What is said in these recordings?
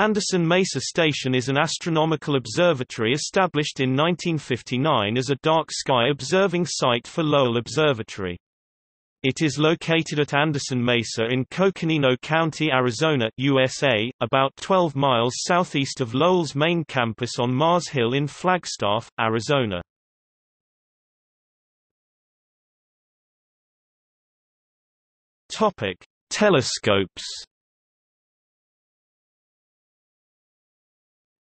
Anderson Mesa Station is an astronomical observatory established in 1959 as a dark sky observing site for Lowell Observatory. It is located at Anderson Mesa in Coconino County, Arizona, USA, about 12 miles southeast of Lowell's main campus on Mars Hill in Flagstaff, Arizona. Topic: Telescopes.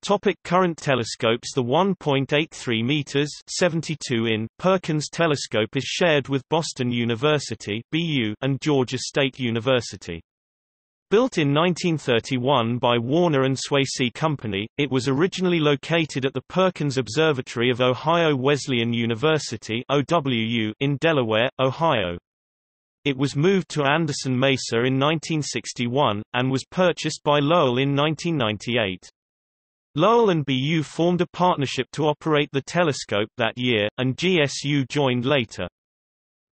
Topic: Current telescopes. The 1.83 meters (72-in) Perkins Telescope is shared with Boston University (BU) and Georgia State University. Built in 1931 by Warner and Swasey Company, it was originally located at the Perkins Observatory of Ohio Wesleyan University (OWU) in Delaware, Ohio. It was moved to Anderson Mesa in 1961 and was purchased by Lowell in 1998. Lowell and BU formed a partnership to operate the telescope that year, and GSU joined later.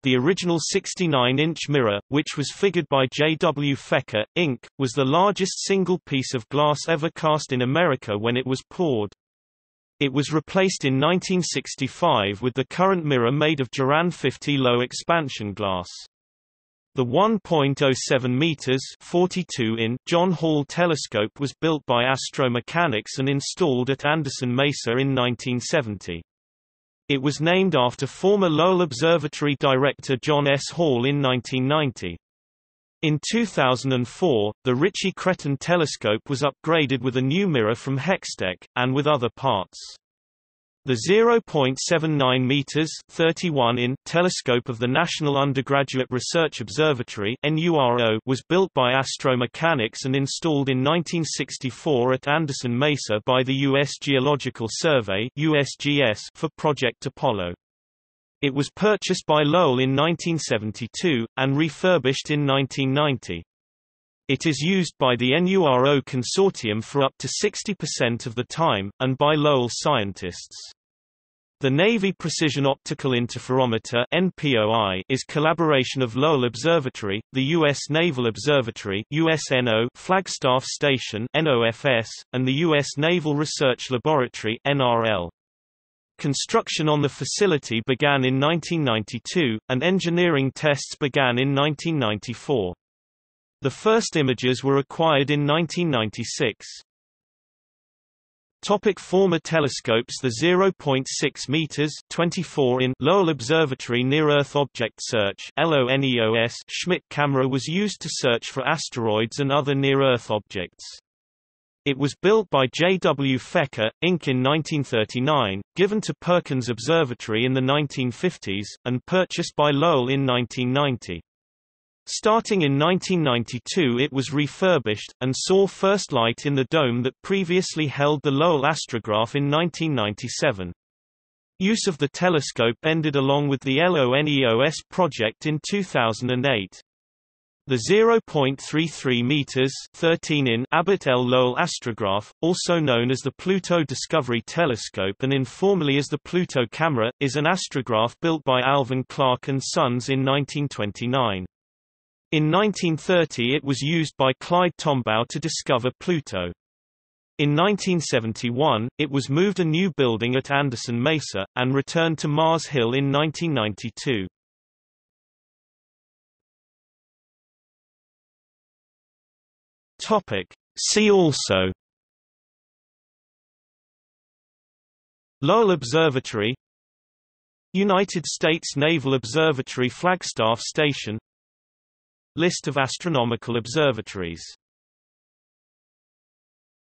The original 69-inch mirror, which was figured by J. W. Fecker, Inc., was the largest single piece of glass ever cast in America when it was poured. It was replaced in 1965 with the current mirror made of Duran 50 low expansion glass. The 1.07 meters (42-in) John Hall Telescope was built by Astro-Mechanics and installed at Anderson Mesa in 1970. It was named after former Lowell Observatory director John S. Hall in 1990. In 2004, the Ritchey-Chrétien Telescope was upgraded with a new mirror from Hextech, and with other parts. The 0.79 meters (31-in) telescope of the National Undergraduate Research Observatory (NURO) was built by Astro-Mechanics and installed in 1964 at Anderson Mesa by the U.S. Geological Survey (USGS) for Project Apollo. It was purchased by Lowell in 1972 and refurbished in 1990. It is used by the NURO Consortium for up to 60% of the time, and by Lowell scientists. The Navy Precision Optical Interferometer (NPOI) is collaboration of Lowell Observatory, the U.S. Naval Observatory (USNO), Flagstaff Station (NOFS), and the U.S. Naval Research Laboratory (NRL). Construction on the facility began in 1992, and engineering tests began in 1994. The first images were acquired in 1996. Topic: former telescopes. The 0.6 meters (24-in) Lowell Observatory Near Earth Object Search (LONEOS) Schmidt camera was used to search for asteroids and other near-Earth objects. It was built by J. W. Fecker, Inc. in 1939, given to Perkins Observatory in the 1950s, and purchased by Lowell in 1990. Starting in 1992, it was refurbished, and saw first light in the dome that previously held the Lowell Astrograph in 1997. Use of the telescope ended along with the LONEOS project in 2008. The 0.33 meters (13-in) Abbott L. Lowell Astrograph, also known as the Pluto Discovery Telescope and informally as the Pluto Camera, is an astrograph built by Alvin Clark and Sons in 1929. In 1930 it was used by Clyde Tombaugh to discover Pluto. In 1971, it was moved to a new building at Anderson Mesa, and returned to Mars Hill in 1992. See also: Lowell Observatory, United States Naval Observatory Flagstaff Station, List of astronomical observatories.